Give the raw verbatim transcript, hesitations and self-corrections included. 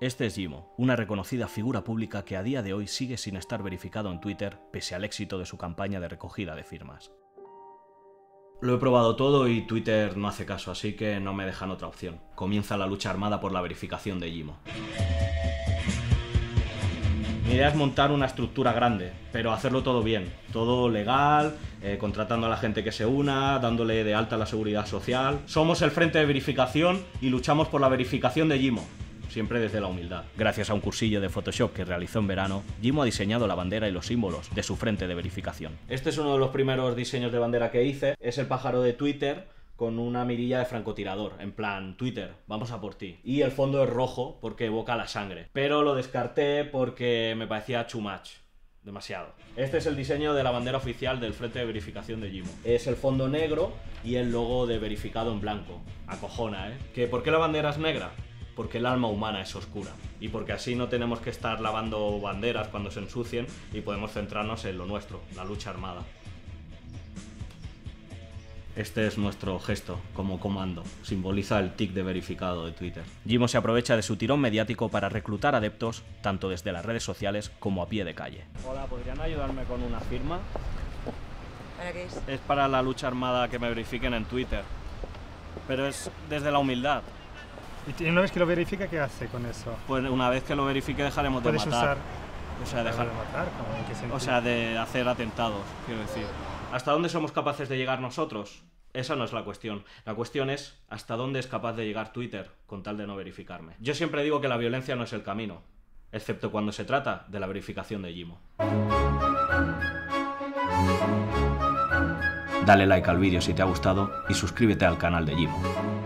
Este es Jimo, una reconocida figura pública que a día de hoy sigue sin estar verificado en Twitter, pese al éxito de su campaña de recogida de firmas. Lo he probado todo y Twitter no hace caso, así que no me dejan otra opción. Comienza la lucha armada por la verificación de Jimo. Mi idea es montar una estructura grande, pero hacerlo todo bien, todo legal, eh, contratando a la gente que se una, dándole de alta la seguridad social. Somos el frente de verificación y luchamos por la verificación de Jimo, siempre desde la humildad. Gracias a un cursillo de Photoshop que realizó en verano, Jimo ha diseñado la bandera y los símbolos de su frente de verificación. Este es uno de los primeros diseños de bandera que hice, es el pájaro de Twitter con una mirilla de francotirador, en plan, Twitter, vamos a por ti. Y el fondo es rojo porque evoca la sangre, pero lo descarté porque me parecía too much, demasiado. Este es el diseño de la bandera oficial del Frente de Verificación de Jimo. Es el fondo negro y el logo de verificado en blanco. Acojona, ¿eh? ¿Que por qué la bandera es negra? Porque el alma humana es oscura y porque así no tenemos que estar lavando banderas cuando se ensucien y podemos centrarnos en lo nuestro, la lucha armada. Este es nuestro gesto como comando, simboliza el tic de verificado de Twitter. Jimo se aprovecha de su tirón mediático para reclutar adeptos, tanto desde las redes sociales como a pie de calle. Hola, ¿podrían ayudarme con una firma? ¿Para qué es? Es para la lucha armada, que me verifiquen en Twitter, pero es desde la humildad. ¿Y una vez que lo verifica, qué hace con eso? Pues una vez que lo verifique dejaremos de matar. ¿Puedes usar? O sea, dejar de matar, ¿en qué sentido? O sea, de hacer atentados, quiero decir. ¿Hasta dónde somos capaces de llegar nosotros? Esa no es la cuestión. La cuestión es hasta dónde es capaz de llegar Twitter con tal de no verificarme. Yo siempre digo que la violencia no es el camino, excepto cuando se trata de la verificación de Jimo. Dale like al vídeo si te ha gustado y suscríbete al canal de Jimo.